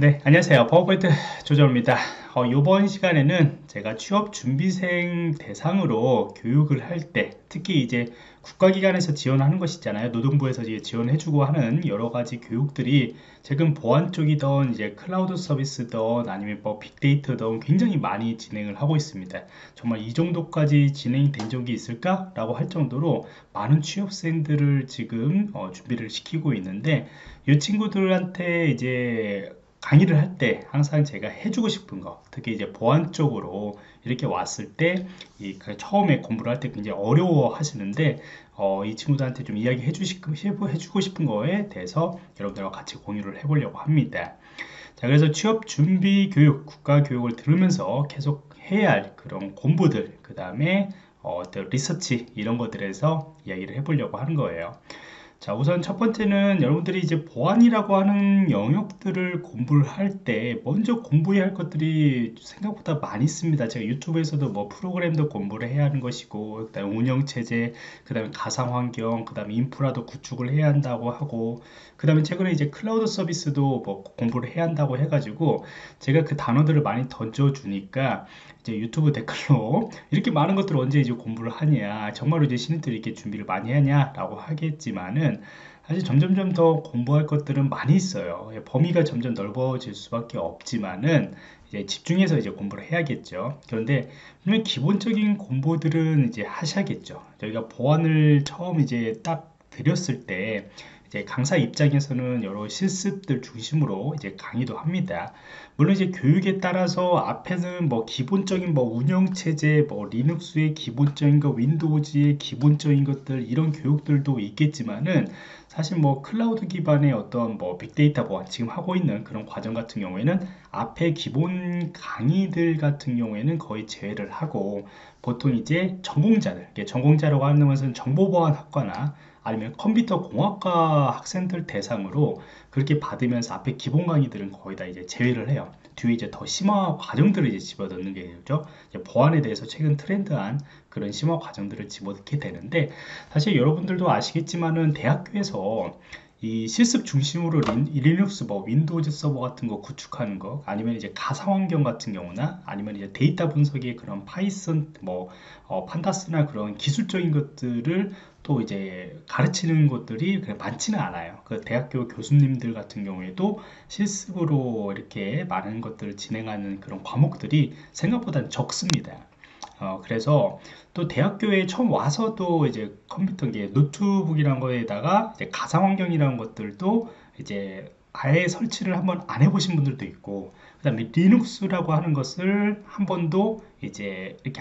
네, 안녕하세요. 버블퀴드 조정호입니다. 이번 시간에는 제가 취업준비생 대상으로 교육을 할 때, 특히 이제 국가기관에서 지원하는 것이잖아요. 노동부에서 이제 지원해주고 하는 여러 가지 교육들이 지금 보안 쪽이든 이제 클라우드 서비스든 아니면 뭐 빅데이터든 굉장히 많이 진행을 하고 있습니다. 정말 이 정도까지 진행이 된 적이 있을까라고 할 정도로 많은 취업생들을 지금 준비를 시키고 있는데, 이 친구들한테 이제 강의를 할 때 항상 제가 해주고 싶은 거, 특히 이제 보안 쪽으로 이렇게 왔을 때 처음에 공부를 할 때 굉장히 어려워 하시는데, 이 친구들한테 좀 이야기 해주고 싶은 거에 대해서 여러분들과 같이 공유를 해보려고 합니다. 자, 그래서 취업준비교육, 국가교육을 들으면서 계속 해야 할 그런 공부들, 그 다음에 어떤 리서치 이런 것들에서 이야기를 해보려고 하는 거예요. 자, 우선 첫 번째는 여러분들이 이제 보안이라고 하는 영역들을 공부를 할 때 먼저 공부해야 할 것들이 생각보다 많이 있습니다. 제가 유튜브에서도 뭐 프로그램도 공부를 해야 하는 것이고, 그다음에 운영체제, 그다음에 가상환경, 그다음에 인프라도 구축을 해야 한다고 하고, 그다음에 최근에 이제 클라우드 서비스도 뭐 공부를 해야 한다고 해가지고 제가 그 단어들을 많이 던져주니까 이제 유튜브 댓글로 이렇게 많은 것들을 언제 이제 공부를 하냐, 정말로 이제 신입들이 이렇게 준비를 많이 하냐라고 하겠지만은, 사실 점점점 더 공부할 것들은 많이 있어요. 범위가 점점 넓어질 수밖에 없지만은 이제 집중해서 이제 공부를 해야겠죠. 그런데 분명 기본적인 공부들은 이제 하셔야겠죠. 저희가 보안을 처음 이제 딱 드렸을 때 이제 강사 입장에서는 여러 실습들 중심으로 이제 강의도 합니다. 물론 이제 교육에 따라서 앞에는 뭐 기본적인 뭐 운영체제, 뭐 리눅스의 기본적인 것, 윈도우즈의 기본적인 것들, 이런 교육들도 있겠지만은, 사실 뭐 클라우드 기반의 어떤 뭐 빅데이터 보안, 지금 하고 있는 그런 과정 같은 경우에는 앞에 기본 강의들 같은 경우에는 거의 제외를 하고, 보통 이제 전공자들, 전공자라고 하는 것은 정보보안학과나 아니면 컴퓨터공학과 학생들 대상으로 그렇게 받으면서 앞에 기본 강의들은 거의 다 이제 제외를 해요. 뒤에 이제 더 심화 과정들을 이제 집어넣는 게 되죠. 이제 보안에 대해서 최근 트렌드한 그런 심화 과정들을 집어넣게 되는데, 사실 여러분들도 아시겠지만은 대학교에서 이 실습 중심으로 리눅스, 뭐 윈도우즈 서버 같은 거 구축하는 거, 아니면 이제 가상환경 같은 경우나, 아니면 이제 데이터 분석의 그런 파이썬, 뭐 판다스나 그런 기술적인 것들을 또 이제 가르치는 것들이 많지는 않아요. 그 대학교 교수님들 같은 경우에도 실습으로 이렇게 많은 것들을 진행하는 그런 과목들이 생각보다 적습니다. 그래서 또 대학교에 처음 와서도 이제 컴퓨터에 노트북이란 거에다가 이제 가상환경이라는 것들도 이제 아예 설치를 한번 안 해보신 분들도 있고, 그 다음에 리눅스라고 하는 것을 한 번도 이제 이렇게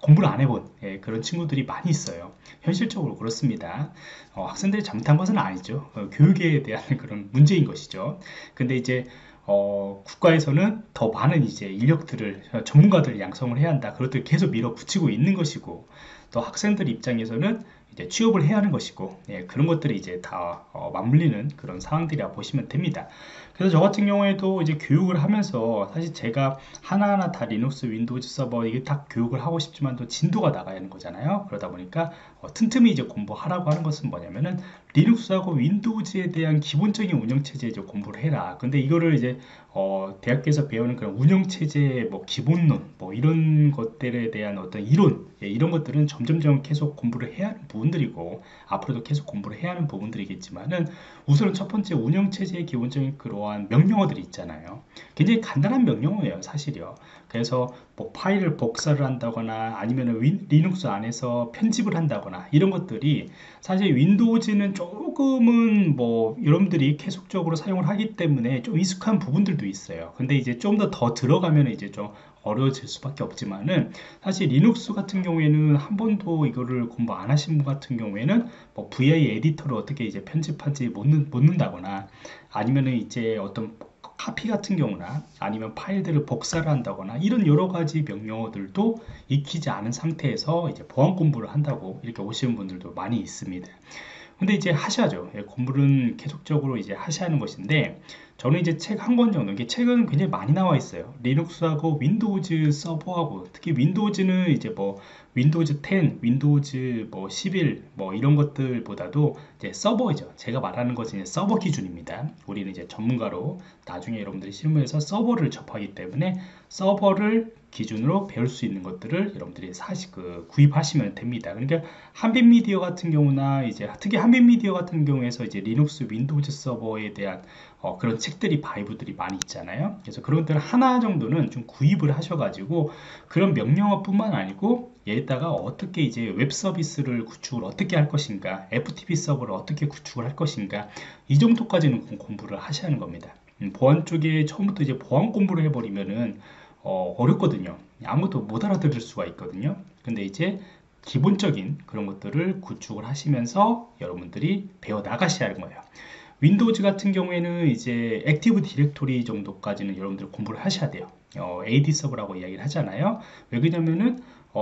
공부를 안 해본 그런 친구들이 많이 있어요. 현실적으로 그렇습니다. 학생들이 잘못한 것은 아니죠. 교육에 대한 그런 문제인 것이죠. 근데 이제 국가에서는 더 많은 이제 인력들을, 전문가들을 양성을 해야 한다. 그것들을 계속 밀어붙이고 있는 것이고, 또 학생들 입장에서는 이제 취업을 해야 하는 것이고, 그런 것들이 이제 다 맞물리는 그런 상황들이라 보시면 됩니다. 그래서 저 같은 경우에도 이제 교육을 하면서 사실 제가 하나하나 다 리눅스, 윈도우즈 서버 이게 다 교육을 하고 싶지만 또 진도가 나가야 하는 거잖아요. 그러다 보니까 틈틈이 이제 공부하라고 하는 것은 뭐냐면은 리눅스하고 윈도우즈에 대한 기본적인 운영체제 이제 공부를 해라. 근데 이거를 이제 대학교에서 배우는 그런 운영체제 뭐 기본론, 뭐 이런 것들에 대한 어떤 이론, 이런 것들은 점점점 계속 공부를 해야 하는 부분들이고, 앞으로도 계속 공부를 해야 하는 부분들이겠지만은, 우선은 첫 번째 운영체제의 기본적인 그러한 명령어들이 있잖아요. 굉장히 간단한 명령어예요, 사실이요. 그래서 뭐 파일을 복사를 한다거나, 아니면 리눅스 안에서 편집을 한다거나, 이런 것들이 사실 윈도우즈는 조금은 뭐 여러분들이 계속적으로 사용을 하기 때문에 좀 익숙한 부분들도 있어요. 근데 이제 좀 더 들어가면 이제 좀 어려워질 수밖에 없지만은, 사실 리눅스 같은 경우에는 한 번도 이거를 공부 안 하신 분 같은 경우에는 뭐 VI 에디터를 어떻게 이제 편집하지 못 넣는다거나, 아니면은 이제 어떤 카피 같은 경우나, 아니면 파일들을 복사를 한다거나, 이런 여러 가지 명령어들도 익히지 않은 상태에서 이제 보안 공부를 한다고 이렇게 오시는 분들도 많이 있습니다. 근데 이제 하셔야죠. 공부는 계속적으로 이제 하셔야 하는 것인데, 저는 이제 책 한 권 정도, 이게 책은 굉장히 많이 나와 있어요. 리눅스하고 윈도우즈 서버하고, 특히 윈도우즈는 이제 뭐 윈도우즈 10, 윈도우즈 뭐 11, 뭐 이런 것들보다도 이제 서버이죠. 제가 말하는 것은 이제 서버 기준입니다. 우리는 이제 전문가로 나중에 여러분들이 실무에서 서버를 접하기 때문에 서버를 기준으로 배울 수 있는 것들을 여러분들이 사실 구입하시면 됩니다. 그러니까 한빛미디어 같은 경우나 이제 특히 한빛미디어 같은 경우에서 이제 리눅스 윈도우즈 서버에 대한 그런 책들이 바이브들이 많이 있잖아요. 그래서 그런 것들 하나 정도는 좀 구입을 하셔가지고 그런 명령어뿐만 아니고 얘에다가 어떻게 이제 웹 서비스를 구축을 어떻게 할 것인가, FTP 서버를 어떻게 구축을 할 것인가, 이 정도까지는 공부를 하셔야 하는 겁니다. 보안 쪽에 처음부터 이제 보안 공부를 해버리면은 어렵거든요. 아무도 못 알아들을 수가 있거든요. 근데 이제 기본적인 그런 것들을 구축을 하시면서 여러분들이 배워 나가셔야 하는 거예요. 윈도우즈 같은 경우에는 이제 액티브 디렉토리 정도까지는 여러분들 공부를 하셔야 돼요. AD 서버라고 이야기를 하잖아요. 왜 그러냐면은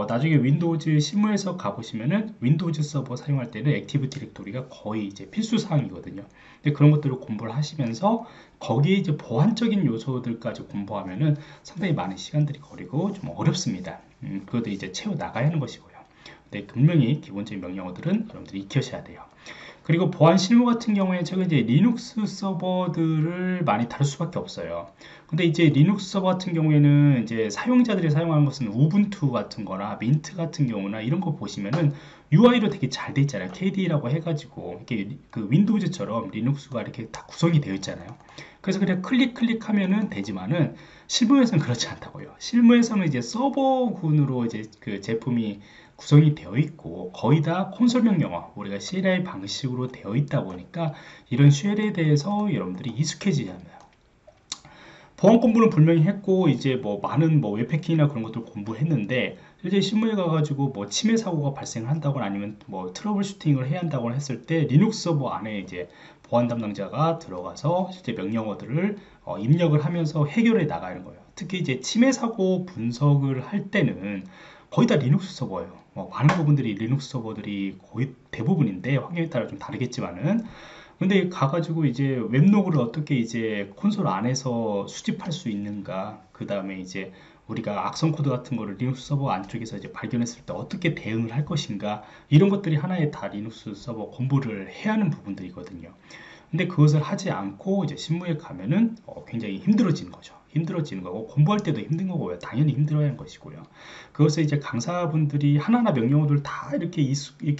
나중에 윈도우즈 실무에서 가보시면은 윈도우즈 서버 사용할 때는 액티브 디렉토리가 거의 이제 필수 사항이거든요. 근데 그런 것들을 공부를 하시면서 거기에 이제 보안적인 요소들까지 공부하면은 상당히 많은 시간들이 걸리고 좀 어렵습니다. 그것도 이제 채워 나가야 하는 것이고요. 근데 분명히 기본적인 명령어들은 여러분들이 익혀셔야 돼요. 그리고 보안 실무 같은 경우에 제가 이제 리눅스 서버들을 많이 다룰 수밖에 없어요. 근데 이제 리눅스 서버 같은 경우에는 이제 사용자들이 사용하는 것은 우분투 같은 거나 민트 같은 경우나 이런 거 보시면은 UI로 되게 잘 돼 있잖아요. KDE라고 해가지고 이렇게 그 윈도우즈처럼 리눅스가 이렇게 다 구성이 되어 있잖아요. 그래서 그냥 클릭하면은 되지만은 실무에서는 그렇지 않다고요. 실무에서는 이제 서버군으로 이제 그 제품이 구성이 되어 있고 거의 다 콘솔 명령어, 우리가 CLI 방식으로 되어 있다 보니까 이런 쉘에 대해서 여러분들이 익숙해지지 않아요. 보안 공부는 분명히 했고 이제 뭐 많은 뭐 웹패킹이나 그런 것들 공부했는데 실제 실무에 가가지고 뭐 침해 사고가 발생한다거나 아니면 뭐 트러블 슈팅을 해야 한다거나 했을 때 리눅스 서버 안에 이제 보안 담당자가 들어가서 실제 명령어들을 입력을 하면서 해결해 나가는 거예요. 특히 이제 침해 사고 분석을 할 때는 거의 다 리눅스 서버예요. 많은 부분들이 리눅스 서버들이 거의 대부분인데 환경에 따라 좀 다르겠지만은, 근데 가가지고 이제 웹로그를 어떻게 이제 콘솔 안에서 수집할 수 있는가, 그 다음에 이제 우리가 악성 코드 같은 거를 리눅스 서버 안쪽에서 이제 발견했을 때 어떻게 대응을 할 것인가, 이런 것들이 하나의 다 리눅스 서버 공부를 해야 하는 부분들이거든요. 근데 그것을 하지 않고 이제 실무에 가면은 굉장히 힘들어지는 거죠. 힘들어지는 거고 공부할 때도 힘든 거고요. 당연히 힘들어야 하는 것이고요. 그것을 이제 강사분들이 하나하나 명령어들 다 이렇게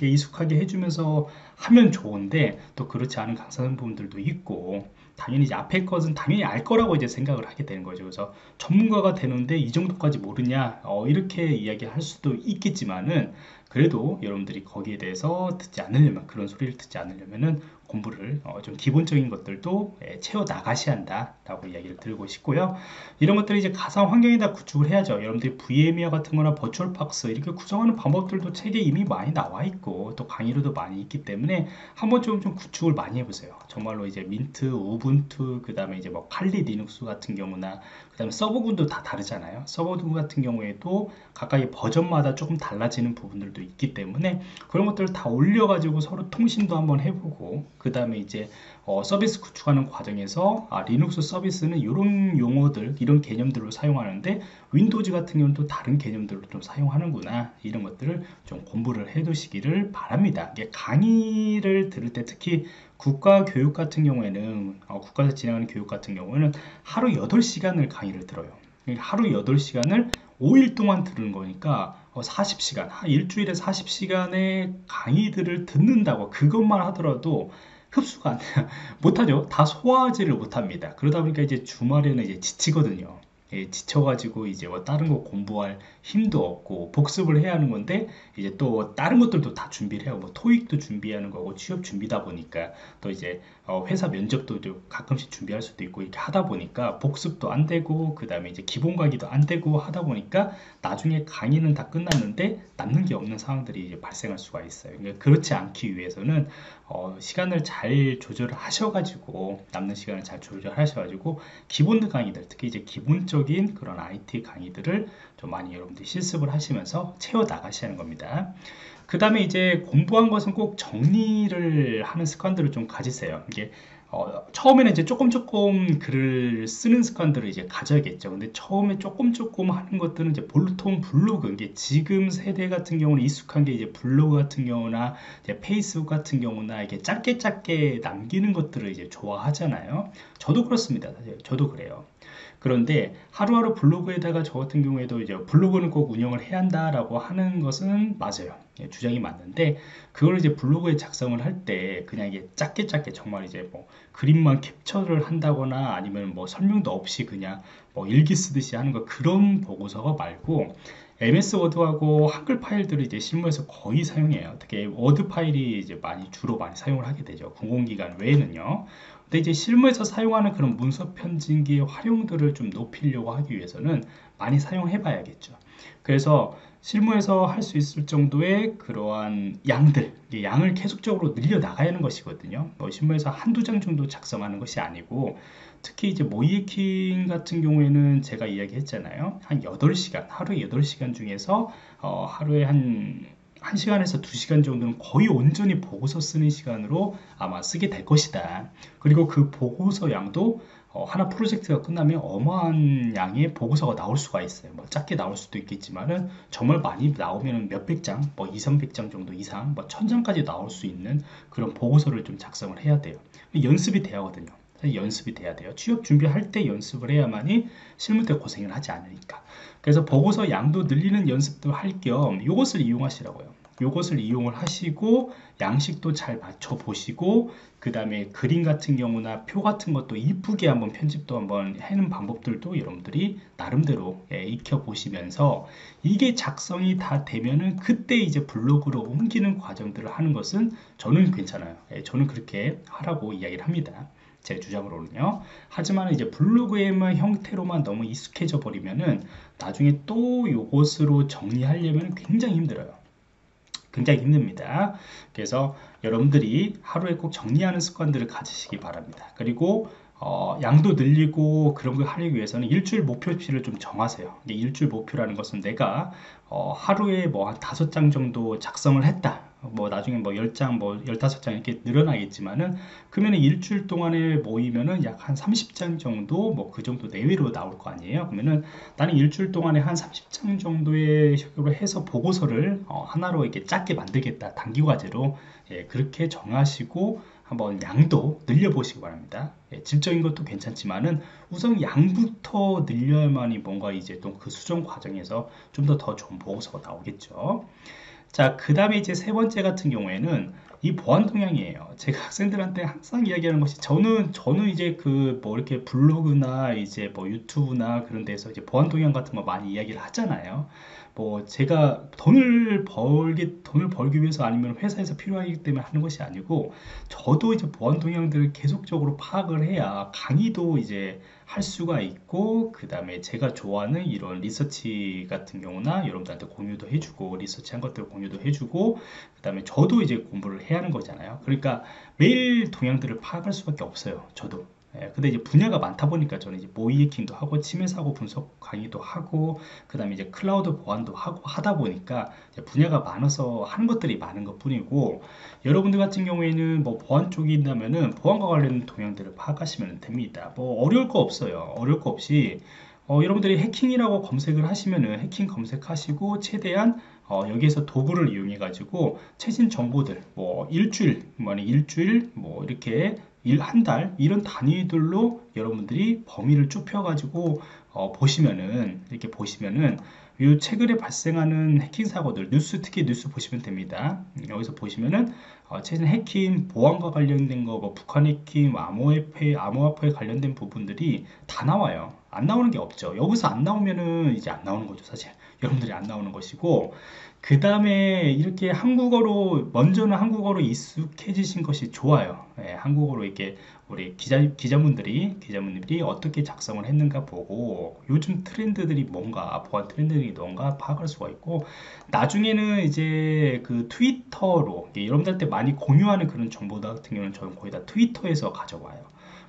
익숙하게 해주면서 하면 좋은데 또 그렇지 않은 강사분들도 있고 당연히 이제 앞에 것은 당연히 알 거라고 이제 생각을 하게 되는 거죠. 그래서 전문가가 되는데 이 정도까지 모르냐 이렇게 이야기할 수도 있겠지만은 그래도 여러분들이 거기에 대해서 듣지 않으려면, 그런 소리를 듣지 않으려면은 공부를 좀 기본적인 것들도 채워 나가셔야 한다라고 이야기를 드리고 싶고요. 이런 것들이 이제 가상 환경에다 구축을 해야죠. 여러분들이 VM이나 같은 거나 버추얼박스 이렇게 구성하는 방법들도 책에 이미 많이 나와 있고 또 강의로도 많이 있기 때문에 한번 좀 구축을 많이 해보세요. 정말로 이제 민트, 우분투, 그 다음에 이제 뭐 칼리 리눅스 같은 경우나 그 다음에 서버군도 다 다르잖아요. 서버군 같은 경우에도 각각의 버전마다 조금 달라지는 부분들도 있기 때문에 그런 것들을 다 올려가지고 서로 통신도 한번 해보고, 그 다음에 이제 서비스 구축하는 과정에서 리눅스 서비스는 이런 용어들, 이런 개념들을 사용하는데 윈도우즈 같은 경우는 또 다른 개념들로 좀 사용하는구나, 이런 것들을 좀 공부를 해 두시기를 바랍니다. 이게 강의를 들을 때 특히 국가 교육 같은 경우에는 국가에서 진행하는 교육 같은 경우에는 하루 8시간을 강의를 들어요. 하루 8시간을 5일 동안 들은 거니까 40시간, 일주일에 40시간의 강의들을 듣는다고 그것만 하더라도 흡수가 못하죠. 다 소화하지를 못합니다. 그러다 보니까 이제 주말에는 이제 지치거든요. 지쳐가지고 이제 뭐 다른 거 공부할 힘도 없고 복습을 해야 하는 건데 이제 또 다른 것들도 다 준비를 해요. 뭐 토익도 준비하는 거고 취업 준비다 보니까 또 이제 회사 면접도 가끔씩 준비할 수도 있고 이렇게 하다 보니까 복습도 안 되고 그 다음에 이제 기본 강의도 안 되고 하다 보니까 나중에 강의는 다 끝났는데 남는 게 없는 상황들이 이제 발생할 수가 있어요. 그러니까 그렇지 않기 위해서는 시간을 잘 조절하셔가지고 남는 시간을 잘 조절하셔가지고 기본 강의들, 특히 이제 기본적 그런 IT 강의들을 좀 많이 여러분들이 실습을 하시면서 채워 나가시는 겁니다. 그 다음에 이제 공부한 것은 꼭 정리를 하는 습관들을 좀 가지세요. 이게 처음에는 이제 조금 글을 쓰는 습관들을 이제 가져야겠죠. 근데 처음에 조금 하는 것들은 이제 보통 블로그, 이게 지금 세대 같은 경우는 익숙한 게 이제 블로그 같은 경우나 이제 페이스북 같은 경우나 이게 짧게 남기는 것들을 이제 좋아하잖아요. 저도 그렇습니다. 사실 저도 그래요. 그런데 하루하루 블로그에다가 저 같은 경우에도 이제 블로그는 꼭 운영을 해야 한다라고 하는 것은 맞아요. 예, 주장이 맞는데 그걸 이제 블로그에 작성을 할 때 그냥 이게 짧게 정말 이제 뭐 그림만 캡처를 한다거나 아니면 뭐 설명도 없이 그냥 뭐 일기 쓰듯이 하는 거, 그런 보고서가 말고 MS 워드하고 한글 파일들을 이제 실무에서 거의 사용해요. 특히 워드 파일이 이제 주로 많이 사용을 하게 되죠. 공공기관 외에는요. 근데 이제 실무에서 사용하는 그런 문서 편집기의 활용도를 좀 높이려고 하기 위해서는 많이 사용해 봐야겠죠. 그래서 실무에서 할 수 있을 정도의 그러한 양을 계속적으로 늘려나가야 하는 것이거든요. 뭐 실무에서 한두 장 정도 작성하는 것이 아니고, 특히 이제 모이에킹 같은 경우에는 제가 이야기했잖아요. 한 8시간, 하루에 8시간 중에서 하루에 한 1시간에서 2시간 정도는 거의 온전히 보고서 쓰는 시간으로 아마 쓰게 될 것이다. 그리고 그 보고서 양도 하나 프로젝트가 끝나면 어마어마한 양의 보고서가 나올 수가 있어요. 뭐 작게 나올 수도 있겠지만은 정말 많이 나오면 몇백 장, 뭐 200~300장 정도 이상, 뭐 1000장까지 나올 수 있는 그런 보고서를 좀 작성을 해야 돼요. 연습이 돼야 하거든요. 연습이 돼야 돼요. 취업 준비할 때 연습을 해야만이 실무 때 고생을 하지 않으니까. 그래서 보고서 양도 늘리는 연습도 할 겸 이것을 이용하시라고요. 이것을 이용을 하시고 양식도 잘 맞춰 보시고, 그 다음에 그림 같은 경우나 표 같은 것도 이쁘게 한번 편집도 한번 하는 방법들도 여러분들이 나름대로 익혀 보시면서, 이게 작성이 다 되면은 그때 이제 블로그로 옮기는 과정들을 하는 것은 저는 괜찮아요. 저는 그렇게 하라고 이야기를 합니다. 제 주장으로는요. 하지만 이제 블로그에만 형태로만 너무 익숙해져 버리면은 나중에 또 요것으로 정리하려면 굉장히 힘들어요. 굉장히 힘듭니다. 그래서 여러분들이 하루에 꼭 정리하는 습관들을 가지시기 바랍니다. 그리고 양도 늘리고 그런 걸 하기 위해서는 일주일 목표치를 좀 정하세요. 일주일 목표라는 것은 내가 하루에 뭐 한 5장 정도 작성을 했다. 뭐 나중에 뭐 10장 뭐 15장 이렇게 늘어나겠지만은, 그러면 일주일 동안에 모이면은 약 한 30장 정도 뭐 그 정도 내외로 나올 거 아니에요. 그러면은 나는 일주일 동안에 한 30장 정도의 식으로 해서 보고서를 하나로 이렇게 작게 만들겠다, 단기 과제로. 예, 그렇게 정하시고 한번 양도 늘려보시기 바랍니다. 예, 질적인 것도 괜찮지만은 우선 양부터 늘려야만이 뭔가 이제 또 그 수정 과정에서 좀 더 좋은 보고서가 나오겠죠. 자, 그 다음에 이제 세 번째 같은 경우에는 이 보안 동향이에요. 제가 학생들한테 항상 이야기하는 것이, 저는 이제 그 뭐 이렇게 블로그나 이제 뭐 유튜브나 그런 데서 이제 보안 동향 같은 거 많이 이야기를 하잖아요. 뭐 제가 돈을 벌기 위해서 아니면 회사에서 필요하기 때문에 하는 것이 아니고, 저도 이제 보안 동향들을 계속적으로 파악을 해야 강의도 이제 할 수가 있고, 그 다음에 제가 좋아하는 이런 리서치 같은 경우나 여러분들한테 공유도 해주고, 리서치한 것들 공유도 해주고, 그 다음에 저도 이제 공부를 해야 하는 거잖아요. 그러니까 매일 동향들을 파악할 수밖에 없어요, 저도. 예, 근데 이제 분야가 많다 보니까 저는 이제 모이에킹도 하고 침해 사고 분석 강의도 하고, 그 다음에 이제 클라우드 보안도 하고 하다 보니까 이제 분야가 많아서 하는 것들이 많은 것 뿐이고, 여러분들 같은 경우에는 뭐 보안 쪽이 있다면은 보안과 관련된 동향들을 파악하시면 됩니다. 뭐 어려울 거 없어요. 어려울 거 없이 여러분들이 해킹이라고 검색을 하시면은 해킹 검색하시고, 최대한 여기에서 도구를 이용해 가지고 최신 정보들, 뭐 일주일 뭐 이렇게 한 달, 이런 단위들로 여러분들이 범위를 좁혀가지고 보시면은, 이렇게 보시면은 요 최근에 발생하는 해킹 사고들, 특히 뉴스 보시면 됩니다. 여기서 보시면은 최근 해킹, 보안과 관련된 거, 뭐 북한 해킹, 암호화폐 관련된 부분들이 다 나와요. 안 나오는 게 없죠. 여기서 안 나오면은 이제 안 나오는 거죠, 사실. 여러분들이 안 나오는 것이고, 그 다음에 이렇게 먼저는 한국어로 익숙해지신 것이 좋아요. 예, 한국어로 이렇게 우리 기자분들이 어떻게 작성을 했는가 보고, 요즘 트렌드들이 뭔가, 보안 트렌드들이 뭔가 파악할 수가 있고, 나중에는 이제 그 트위터로, 여러분들한테 많이 공유하는 그런 정보 같은 경우는 저는 거의 다 트위터에서 가져와요.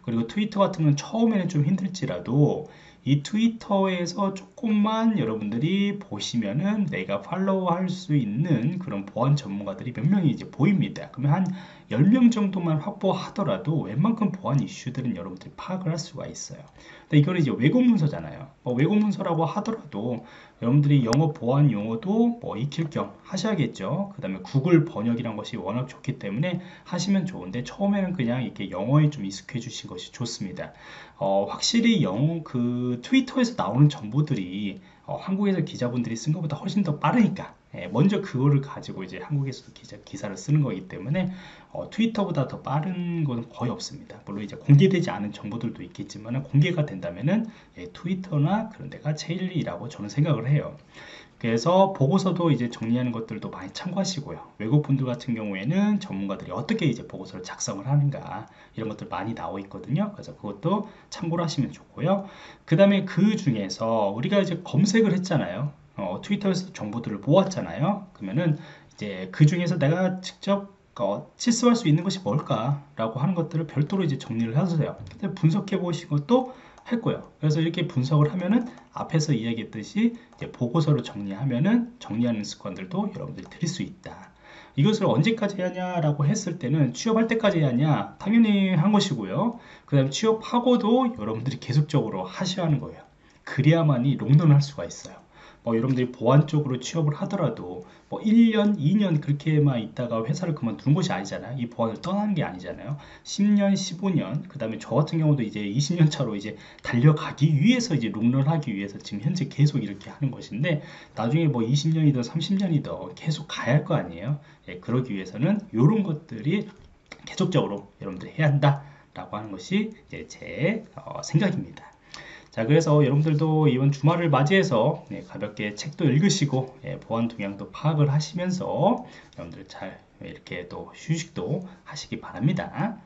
그리고 트위터 같은 경우는 처음에는 좀 힘들지라도 이 트위터에서 조금만 여러분들이 보시면은 내가 팔로우할 수 있는 그런 보안 전문가들이 몇 명이 이제 보입니다. 그러면 한 10명 정도만 확보하더라도 웬만큼 보안 이슈들은 여러분들이 파악을 할 수가 있어요. 근데 이거는 이제 외국 문서잖아요. 뭐 외국 문서라고 하더라도 여러분들이 영어 보안 용어도 뭐 익힐 겸 하셔야겠죠. 그 다음에 구글 번역이란 것이 워낙 좋기 때문에 하시면 좋은데, 처음에는 그냥 이렇게 영어에 좀 익숙해 주신 것이 좋습니다. 확실히 영어 그 트위터에서 나오는 정보들이 한국에서 기자분들이 쓴 것보다 훨씬 더 빠르니까 먼저 그거를 가지고 이제 한국에서도 기사를 쓰는 거기 때문에 트위터보다 더 빠른 건 거의 없습니다. 물론 이제 공개되지 않은 정보들도 있겠지만 공개가 된다면은 트위터나 그런 데가 제일이라고 저는 생각을 해요. 그래서 보고서도 이제 정리하는 것들도 많이 참고하시고요. 외국분들 같은 경우에는 전문가들이 어떻게 이제 보고서를 작성을 하는가 이런 것들 많이 나와 있거든요. 그래서 그것도 참고를 하시면 좋고요. 그 다음에 그 중에서 우리가 이제 검색을 했잖아요. 트위터에서 정보들을 모았잖아요. 그러면은 이제 그 중에서 내가 직접 실수할 수 있는 것이 뭘까라고 하는 것들을 별도로 이제 정리를 하세요. 근데 분석해 보신 것도 했고요. 그래서 이렇게 분석을 하면은 앞에서 이야기했듯이 이제 보고서를 정리하면은 정리하는 습관들도 여러분들이 들일 수 있다. 이것을 언제까지 하냐라고 했을 때는 취업할 때까지 하냐, 당연히 한 것이고요. 그 다음에 취업하고도 여러분들이 계속적으로 하셔야 하는 거예요. 그래야만이 롱런을 할 수가 있어요. 여러분들이 보안 쪽으로 취업을 하더라도 1년, 2년 그렇게만 있다가 회사를 그만두는 것이 아니잖아요. 이 보안을 떠나는 게 아니잖아요. 10년, 15년, 그 다음에 저 같은 경우도 이제 20년 차로 이제 달려가기 위해서 이제 롱런하기 위해서 지금 현재 계속 이렇게 하는 것인데, 나중에 20년이든 30년이든 계속 가야 할 거 아니에요. 그러기 위해서는 이런 것들이 계속적으로 여러분들이 해야 한다라고 하는 것이 이제 제 생각입니다. 자, 그래서 여러분들도 이번 주말을 맞이해서 가볍게 책도 읽으시고 보안 동향도 파악을 하시면서 여러분들 잘 이렇게 또 휴식도 하시기 바랍니다.